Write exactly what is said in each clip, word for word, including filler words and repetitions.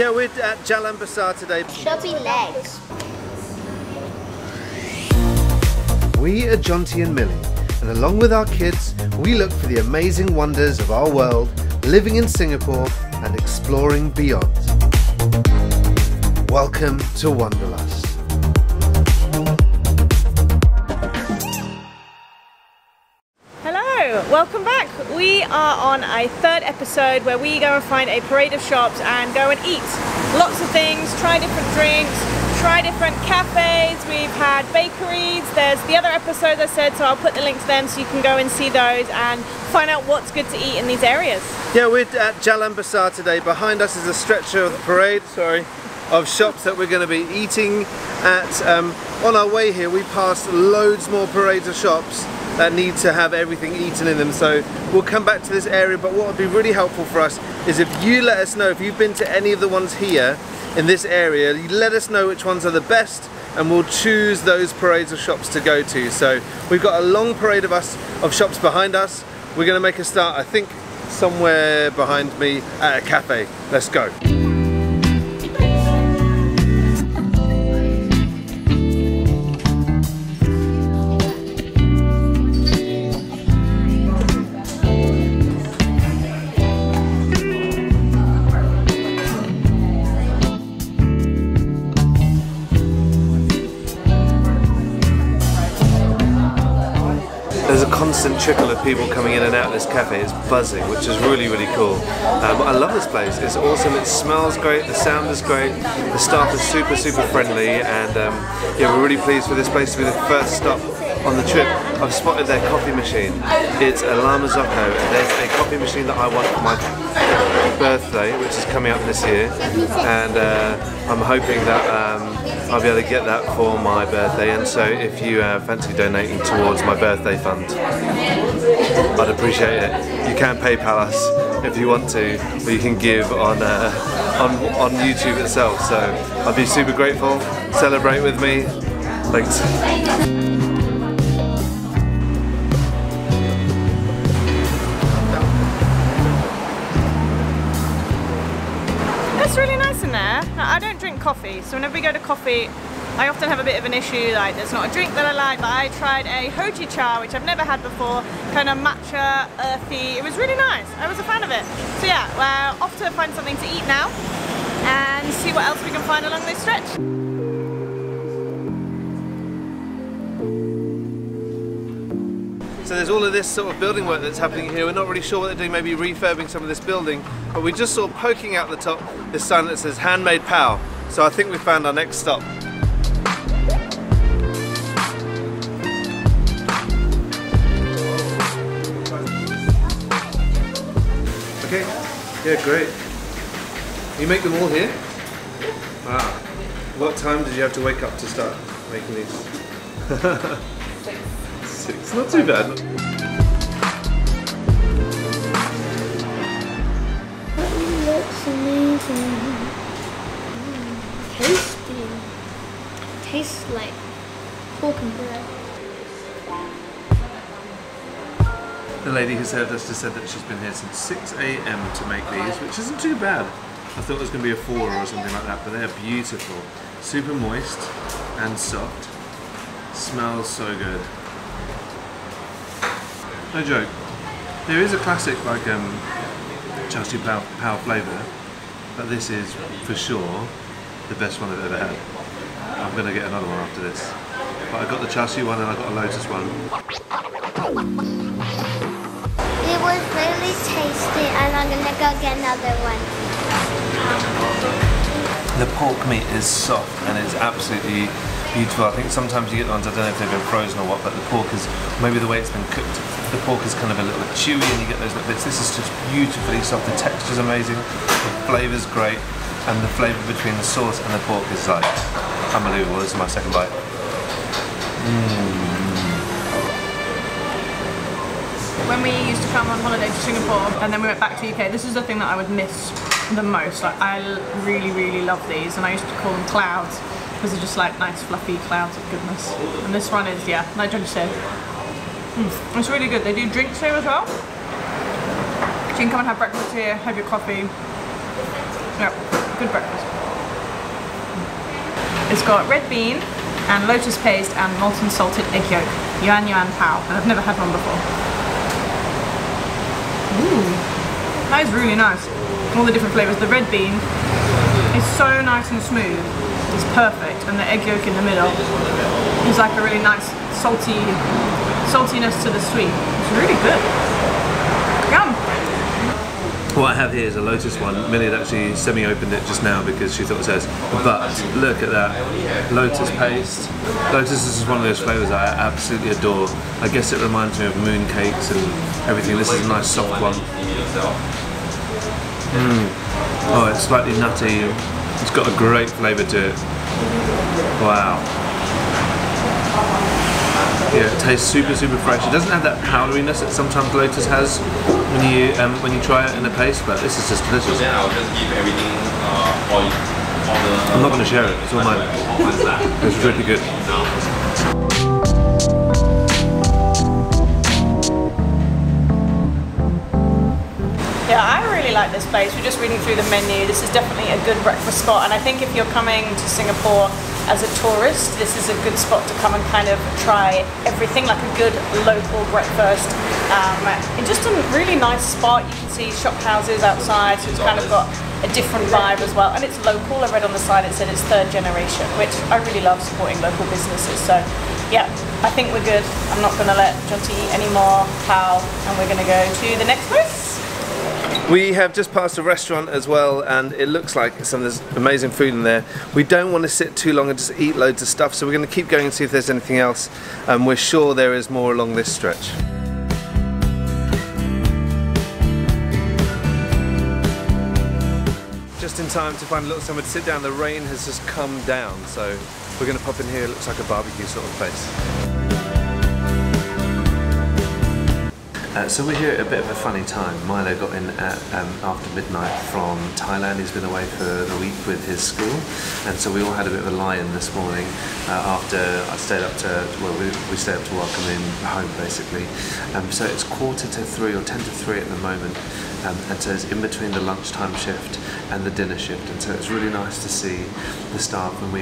Yeah, we're at Jalan Besar today. Shopping legs. We are Jonty and Millie, and along with our kids, we look for the amazing wonders of our world, living in Singapore and exploring beyond. Welcome to Wonderlust. Hello, welcome back. We are on a third episode where we go and find a parade of shops and go and eat lots of things, try different drinks, try different cafes. We've had bakeries. There's the other episodes I said, so I'll put the link to them so you can go and see those and find out what's good to eat in these areas. Yeah, we're at Jalan Besar today. Behind us is a stretch of parade, sorry, of shops that we're going to be eating at. Um, on our way here, we passed loads more parades of shops that need to have everything eaten in them, so we'll come back to this area. But what would be really helpful for us is if you let us know if you've been to any of the ones here in this area. Let us know which ones are the best and we'll choose those parades of shops to go to. So we've got a long parade of us of shops behind us. We're going to make a start, I think, somewhere behind me at a cafe. Let's go. Constant trickle of people coming in and out of this cafe. It's buzzing, which is really, really cool. Um, I love this place. It's awesome. It smells great. The sound is great. The staff is super, super friendly. And um, yeah, we're really pleased for this place to be the first stop on the trip. I've spotted their coffee machine. It's a La Marzocco, and there's a coffee machine that I want for my birthday, which is coming up this year. And uh, I'm hoping that um, I'll be able to get that for my birthday. And so if you uh, fancy donating towards my birthday fund, I'd appreciate it. You can PayPal us if you want to, or you can give on, uh, on, on YouTube itself. So I'd be super grateful. Celebrate with me. Thanks. I don't drink coffee, so whenever we go to coffee I often have a bit of an issue, like there's not a drink that I like. But I tried a Hojicha, which I've never had before, kind of matcha, earthy. It was really nice. I was a fan of it. So yeah, we're off to find something to eat now and see what else we can find along this stretch. So there's all of this sort of building work that's happening here. We're not really sure what they're doing, maybe refurbing some of this building, but we just saw poking out the top this sign that says Handmade Pow. So I think we found our next stop. Okay, yeah, great. You make them all here? Wow. What time did you have to wake up to start making these? It's not too bad. That looks amazing. Mm, tasty. Tastes like pork and bread. The lady who served us just said that she's been here since six A M to make these, which isn't too bad. I thought it was going to be a four or something like that, but they are beautiful. Super moist and soft. Smells so good. No joke. There is a classic like um, Char Siew Pow, Pow flavour, but this is for sure the best one I've ever had. I'm going to get another one after this. But I got the Char Siew one and I got a Lotus one. It was really tasty and I'm going to go get another one. The pork meat is soft and it's absolutely beautiful. I think sometimes you get the ones, I don't know if they've been frozen or what, but the pork is, maybe the way it's been cooked, the pork is kind of a little bit chewy and you get those little bits. This is just beautifully soft. The texture's amazing, the flavour's great, and the flavour between the sauce and the pork is like unbelievable. This is my second bite. Mm. When we used to come on holiday to Singapore and then we went back to the U K, this is the thing that I would miss the most. Like, I really, really love these, and I used to call them clouds, because they're just like nice fluffy clouds of goodness. And this one is, yeah, like Johnny said, mm, it's really good. They do drinks here as well. So you can come and have breakfast here, have your coffee. Yeah, good breakfast. It's got red bean and lotus paste and molten salted egg yolk. Yuan Yuan Pao, and I've never had one before. Ooh, that is really nice. All the different flavours. The red bean is so nice and smooth. It's perfect, and the egg yolk in the middle is like a really nice salty saltiness to the sweet. It's really good. Yum. What I have here is a lotus one. Millie had actually semi-opened it just now because she thought it was hers. But look at that, lotus paste. Lotus is one of those flavours I absolutely adore. I guess it reminds me of moon cakes and everything. This is a nice soft one. Mm. Oh, it's slightly nutty. It's got a great flavour to it. Wow. Yeah, it tastes super, super fresh. It doesn't have that powderiness that sometimes lotus has when you um, when you try it in a paste, but this is just delicious. So then I'll just give everything, uh, all, all the, uh, I'm not going to share it. It's all mine. It's really good. Yeah, I really like this place. We're just reading through the menu. This is definitely a good breakfast spot, and I think if you're coming to Singapore as a tourist, this is a good spot to come and kind of try everything, like a good local breakfast. Um, it's just a really nice spot. You can see shop houses outside, so it's kind of got a different vibe as well. And it's local. I read on the side it said it's third generation, which I really love supporting local businesses. So yeah, I think we're good. I'm not going to let Jyoti eat any more pao, and we're going to go to the next place. We have just passed a restaurant as well, and it looks like some of this amazing food in there. We don't want to sit too long and just eat loads of stuff, so we're going to keep going and see if there's anything else, and we're sure there is more along this stretch. Just in time to find a little somewhere to sit down. The rain has just come down, so we're going to pop in here. It looks like a barbecue sort of place. Uh, so we're here at a bit of a funny time. Milo got in at, um, after midnight from Thailand. He's been away for the week with his school, and so we all had a bit of a lie-in this morning uh, after I stayed up to, well, we, we stayed up to welcome him home basically. Um, so it's quarter to three or ten to three at the moment, um, and so it's in between the lunchtime shift and the dinner shift, and so it's really nice to see the staff. When we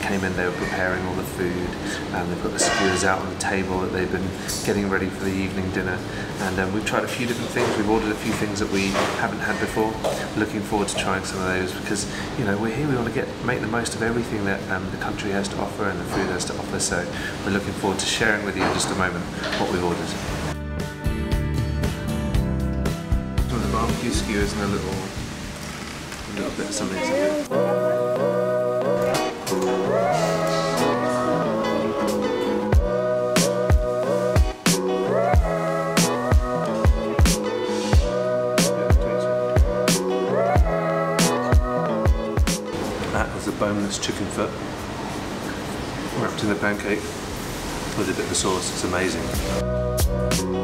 came in, they were preparing all the food, and they've got the skewers out on the table that they've been getting ready for the evening dinner. And um, we've tried a few different things. We've ordered a few things that we haven't had before. Looking forward to trying some of those, because you know we're here. We want to get make the most of everything that um, the country has to offer and the food has to offer. So we're looking forward to sharing with you in just a moment what we've ordered. Some of the barbecue skewers and a little, a little bit of something. something. Boneless chicken foot wrapped in a pancake with a bit of sauce. It's amazing. It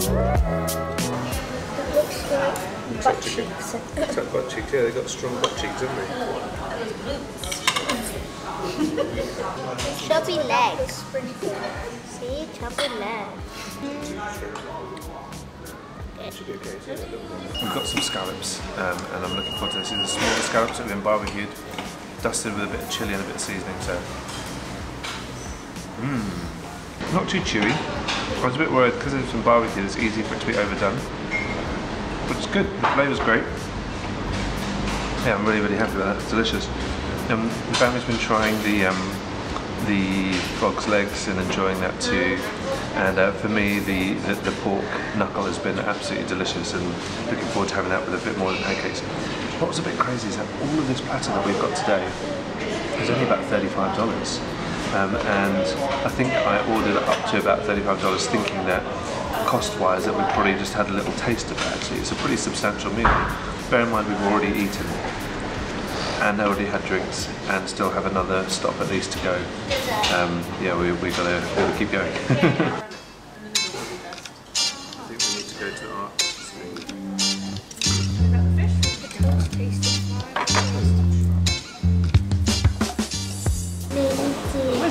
looks like, looks like chicken. Cheeks. Looks like butt cheeks. Yeah, they've got strong butt cheeks, haven't they? Chubby legs. See, chubby legs. We've got some scallops, um, and I'm looking forward to this. These are small scallops that have been barbecued, dusted with a bit of chilli and a bit of seasoning, so... Mmm. Not too chewy. I was a bit worried because there's some barbecue, it's easy for it to be overdone. But it's good, the flavour's great. Yeah, I'm really, really happy with that, it's delicious. Um, the family's been trying the, um, the frog's legs and enjoying that too. And uh, for me, the, the, the pork knuckle has been absolutely delicious, and looking forward to having that with a bit more than pancakes. What was a bit crazy is that all of this platter that we've got today is only about thirty-five dollars. Um, and I think I ordered up to about thirty-five dollars thinking that cost-wise that we probably just had a little taste of it actually. It's a pretty substantial meal. Bear in mind we've already eaten and already had drinks and still have another stop at least to go. Um, yeah, we, we gotta, we gotta keep going. I think we need to go to our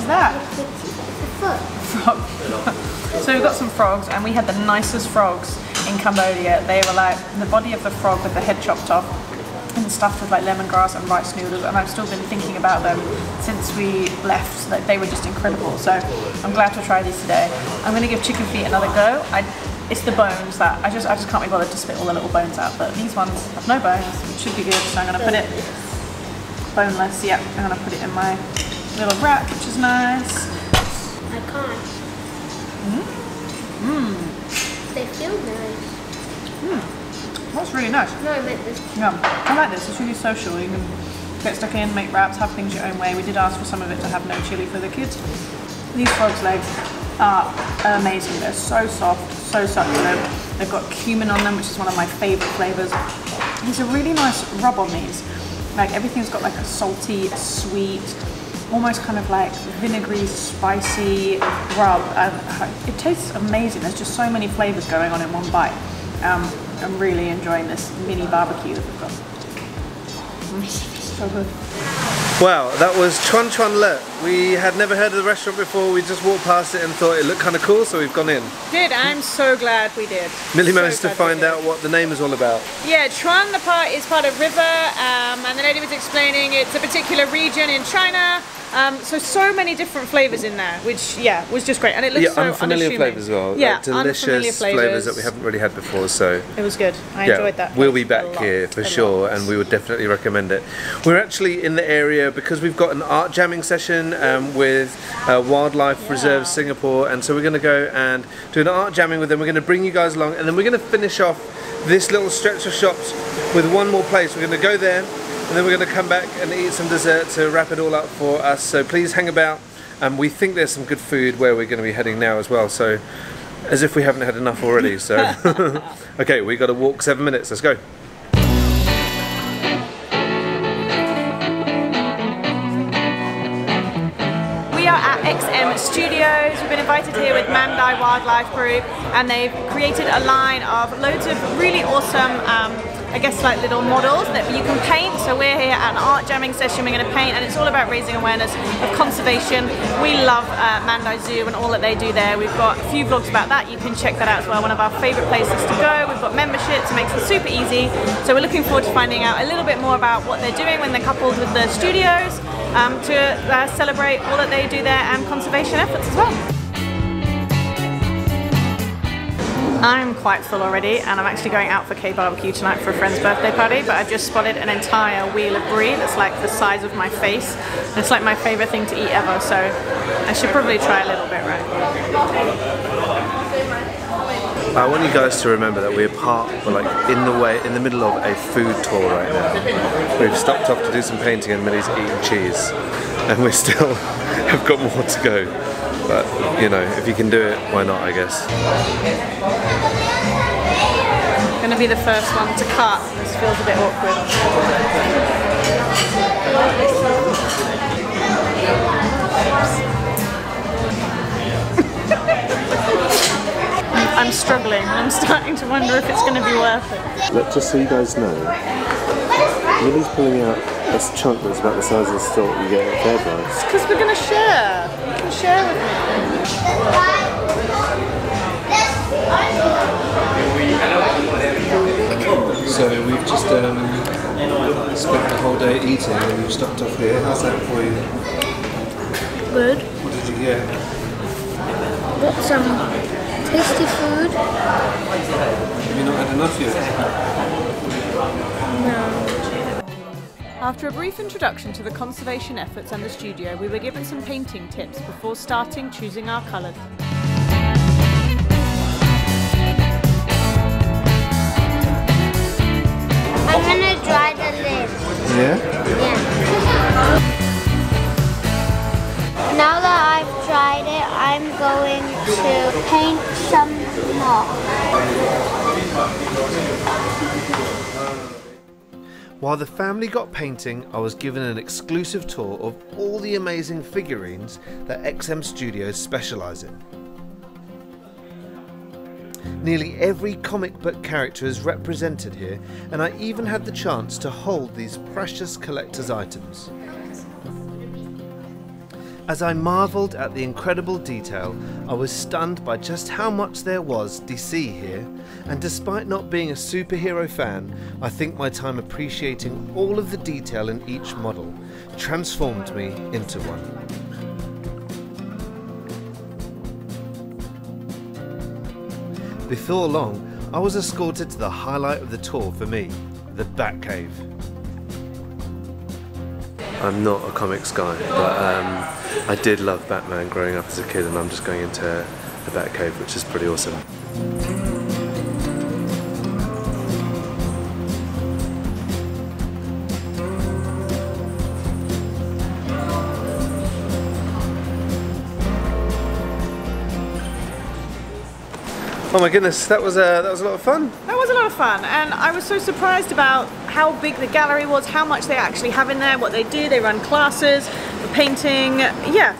that? Frog. So we got some frogs, and we had the nicest frogs in Cambodia. They were like the body of the frog with the head chopped off, and stuffed with like lemongrass and rice noodles, and I've still been thinking about them since we left. Like, they were just incredible, so I'm glad to try these today. I'm going to give chicken feet another go. I, it's the bones that I just I just can't be bothered to spit all the little bones out, but these ones have no bones, which should be good, so I'm going to put it boneless. Yeah, I'm going to put it in my little wrap, which is nice. I can't. Mmm. Mm. They feel nice. Mmm. That's really nice. No, I like this. Yum. I like this. It's really social. You can get stuck in, make wraps, have things your own way. We did ask for some of it to have no chili for the kids. These frog's legs are amazing. They're so soft, so succulent. They've got cumin on them, which is one of my favourite flavours. There's a really nice rub on these. Like, everything's got like a salty, sweet, almost kind of like vinegary, spicy rub. Um, it tastes amazing. There's just so many flavors going on in one bite. Um, I'm really enjoying this mini barbecue that we've got. Mm, so good. Wow, that was Chuan Chuan Le. We had never heard of the restaurant before. We just walked past it and thought it looked kind of cool, so we've gone in. Did, I'm so glad we did. Millie managed to find out what the name is all about. Yeah, Chuan the part is part of river, um, and the lady was explaining it's a particular region in China. Um, so, so many different flavours in there, which, yeah, was just great. And it looks yeah, so unfamiliar flavours as well. Yeah, like delicious flavours that we haven't really had before, so... It was good. I yeah, enjoyed that. We'll be back here for sure, and we would definitely recommend it. We're actually in the area because we've got an art jamming session um, with uh, Wildlife yeah. Reserve Singapore, and so we're going to go and do an art jamming with them. We're going to bring you guys along, and then we're going to finish off this little stretch of shops with one more place. We're going to go there, and then we're going to come back and eat some dessert to wrap it all up for us, so please hang about. And um, we think there's some good food where we're going to be heading now as well, so as if we haven't had enough already, so okay, we got to walk seven minutes, let's go. We are at X M Studios. We've been invited here with Mandai Wildlife Group, and they've created a line of loads of really awesome um, I guess like little models that you can paint. So we're here at an art jamming session. We're going to paint, and it's all about raising awareness of conservation. We love uh, Mandai Zoo and all that they do there. We've got a few vlogs about that. You can check that out as well. One of our favourite places to go. We've got memberships, it makes it super easy. So we're looking forward to finding out a little bit more about what they're doing when they're coupled with the studios um, to uh, celebrate all that they do there and conservation efforts as well. I'm quite full already, and I'm actually going out for K-barbecue tonight for a friend's birthday party, but I've just spotted an entire wheel of brie that's like the size of my face. And it's like my favourite thing to eat ever, so I should probably try a little bit, right? I want you guys to remember that we're part, we're like in the way, in the middle of a food tour right now. We've stopped off to do some painting, and Millie's eating cheese, and we still have got more to go. But, you know, if you can do it, why not, I guess. I'm going to be the first one to cut. This feels a bit awkward. I'm struggling. I'm starting to wonder if it's going to be worth it. Let's just so you guys know, Millie's pulling out this chunk that's about the size of the salt you get at Fair Price. It's because we're going to share. You can share with me. So we've just um, spent the whole day eating, and we've stopped off here. How's that for you? Good. What did you get? Got some tasty food. Have you not had enough yet? No. After a brief introduction to the conservation efforts and the studio, we were given some painting tips before starting choosing our colours. I'm going to dry the lips. Yeah? Yeah. Now that I've dried it, I'm going to paint some more. While the family got painting, I was given an exclusive tour of all the amazing figurines that X M Studios specialise in. Nearly every comic book character is represented here, and I even had the chance to hold these precious collector's items. As I marveled at the incredible detail, I was stunned by just how much there was to see here, and despite not being a superhero fan, I think my time appreciating all of the detail in each model transformed me into one. Before long, I was escorted to the highlight of the tour for me, the Batcave. I'm not a comics guy, but um, I did love Batman growing up as a kid, and I'm just going into the Batcave, which is pretty awesome. Oh my goodness, that was, a, that was a lot of fun. That was a lot of fun, and I was so surprised about how big the gallery was, how much they actually have in there, what they do. They run classes for painting. Yeah,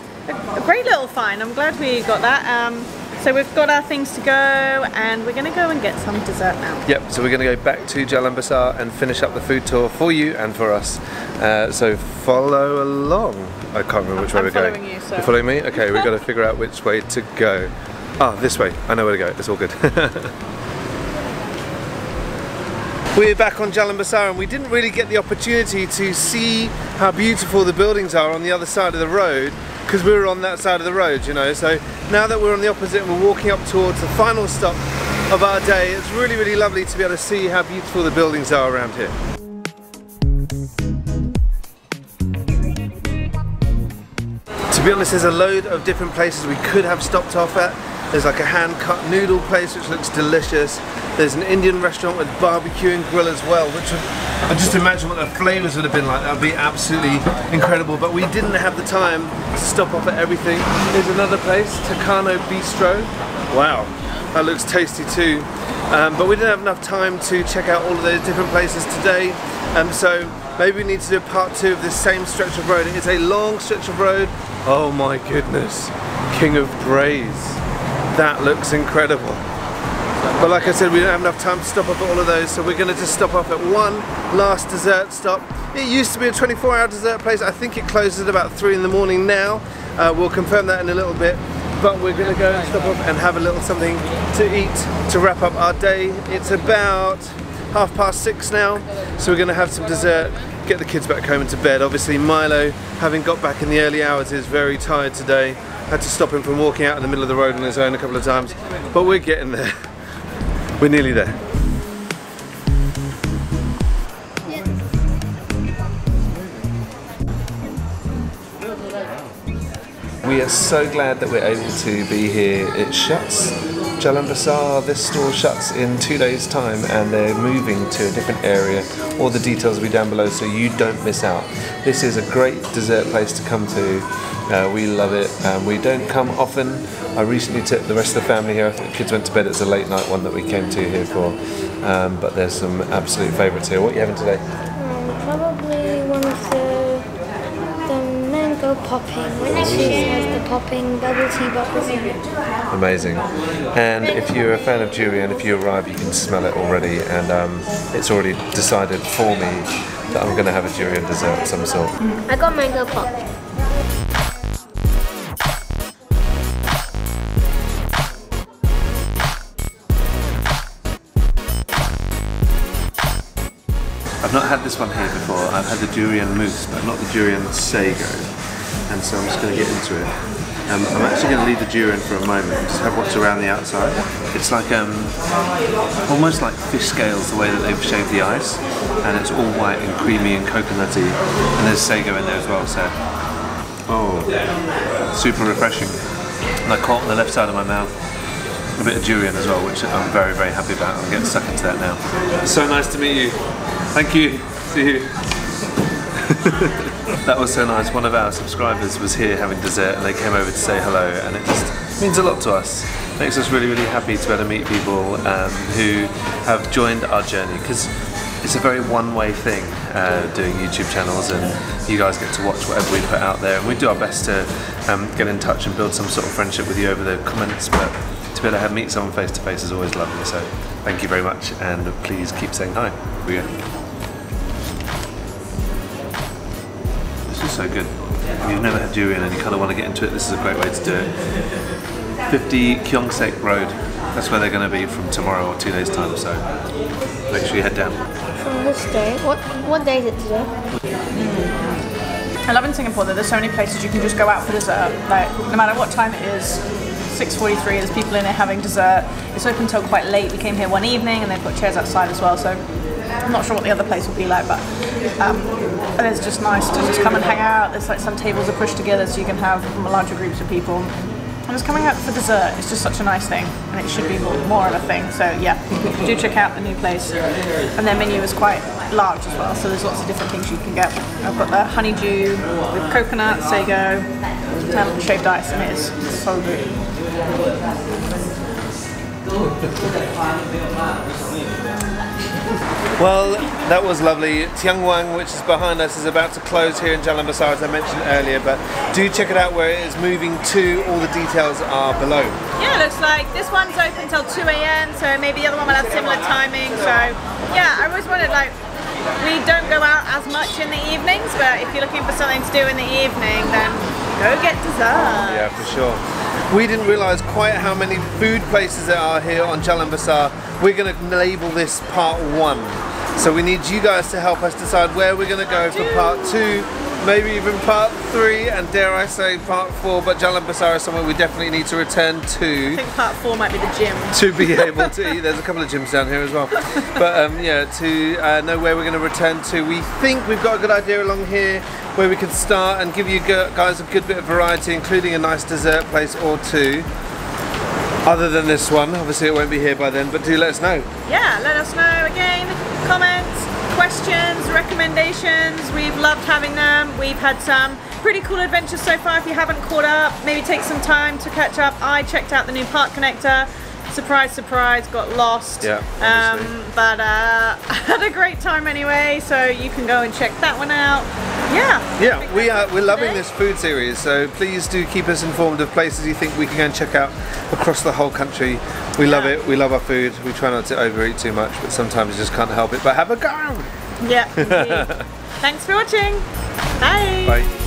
a, a great little find. I'm glad we got that. Um, so we've got our things to go, and we're going to go and get some dessert now. Yep, so we're going to go back to Jalan Besar and finish up the food tour for you and for us. Uh, so follow along. I can't remember which I'm, way I'm we're following going. You, so. You're following me? Okay, we've got to figure out which way to go. Ah, this way. I know where to go. It's all good. We're back on Jalan Besar, and we didn't really get the opportunity to see how beautiful the buildings are on the other side of the road, because we were on that side of the road, you know. So now that we're on the opposite and we're walking up towards the final stop of our day, it's really, really lovely to be able to see how beautiful the buildings are around here. To be honest, there's a load of different places we could have stopped off at. There's like a hand-cut noodle place which looks delicious. There's an Indian restaurant with barbecue and grill as well, which would, I just imagine what the flavours would have been like. That would be absolutely incredible, but we didn't have the time to stop off at everything. There's another place, Takano Bistro. Wow, that looks tasty too. Um, but we didn't have enough time to check out all of those different places today, um, so maybe we need to do part two of this same stretch of road. It is a long stretch of road. Oh my goodness, King of Braes. That looks incredible. But like I said, we don't have enough time to stop off at all of those, so we're going to just stop off at one last dessert stop. It used to be a twenty-four hour dessert place. I think it closes at about three in the morning now. Uh, we'll confirm that in a little bit. But we're going to go and stop off and have a little something to eat to wrap up our day. It's about half past six now, so we're going to have some dessert, get the kids back home and to bed. Obviously Milo, having got back in the early hours, is very tired today. Had to stop him from walking out in the middle of the road on his own a couple of times, but we're getting there. We're nearly there. We are so glad that we're able to be here. It shuts. Jalan Besar, this store shuts in two days' time, and they're moving to a different area. All the details will be down below so you don't miss out. This is a great dessert place to come to. Uh, we love it. Um, we don't come often. I recently took the rest of the family here. I think the kids went to bed. It's a late night one that we came to here for. Um, but there's some absolute favourites here. What are you having today? Um, probably one of the, the mango popping, which is the popping bubble tea bubbles in it. Amazing. And if you're a fan of durian, if you arrive, you can smell it already. And um, it's already decided for me that I'm going to have a durian dessert of some sort. I got mango pop. I've not had this one here before. I've had the durian mousse, but not the durian sago. And so I'm just going to get into it. Um, I'm actually going to leave the durian for a moment and just have what's around the outside. It's like um, almost like fish scales, the way that they've shaved the ice. And it's all white and creamy and coconutty. And there's sago in there as well, so... Oh, super refreshing. And I caught on the left side of my mouth a bit of durian as well, which I'm very, very happy about. I'm getting stuck into that now. It's so nice to meet you. Thank you. See you. That was so nice. One of our subscribers was here having dessert, and they came over to say hello, and it just means a lot to us. It makes us really, really happy to be able to meet people um, who have joined our journey, because it's a very one-way thing uh, doing YouTube channels, and you guys get to watch whatever we put out there, and we do our best to um, get in touch and build some sort of friendship with you over the comments, but to be able to have meet someone face to face is always lovely, so thank you very much, and please keep saying hi. Here we go. so good. You've never had durian and you kind of want to get into it, this is a great way to do it. fifty Kyongsek Road, that's where they're going to be from tomorrow or two days time, so make sure you head down. From which day? What, what day is it today? Mm. I love in Singapore that there's so many places you can just go out for dessert, like no matter what time it is. six forty-three, there's people in there having dessert. It's open until quite late. We came here one evening and they've got chairs outside as well, so I'm not sure what the other place will be like, but um, it's just nice to just come and hang out. There's like some tables are pushed together so you can have larger groups of people. And just coming out for dessert is just such a nice thing, and it should be more of a thing, so yeah, do check out the new place. And their menu is quite large as well, so there's lots of different things you can get. I've got the honeydew with coconut, sago, and shaved ice, and it is so good. Well, that was lovely. Tian Wang, which is behind us, is about to close here in Jalan Besar, as I mentioned earlier, but do check it out where it is moving to. All the details are below. Yeah, it looks like this one's open until two A M, so maybe the other one will have similar timing. So yeah, I always wanted, like, we don't go out as much in the evenings, but if you're looking for something to do in the evening, then go get dessert. Yeah, for sure. We didn't realise quite how many food places there are here on Jalan Besar. We're going to label this part one. So we need you guys to help us decide where we're going to go for part two, maybe even part three, and dare I say part four, but Jalan Besar is somewhere we definitely need to return to. I think part four might be the gym. To be able to eat. There's a couple of gyms down here as well. But um, yeah, to uh, know where we're going to return to. We think we've got a good idea along here where we could start and give you guys a good bit of variety, including a nice dessert place or two. Other than this one, obviously it won't be here by then, but do let us know. Yeah, let us know again, comments, questions, recommendations. We've loved having them. We've had some pretty cool adventures so far. If you haven't caught up, maybe take some time to catch up. I checked out the new park connector. Surprise, surprise, got lost. Yeah, um, but uh, I had a great time anyway, so you can go and check that one out. Yeah. Yeah, we are, we're loving this food series, so please do keep us informed of places you think we can go and check out across the whole country. We yeah. love it, we love our food, we try not to overeat too much, but sometimes you just can't help it, but have a go! Yeah, indeed. Thanks for watching. Bye! Bye.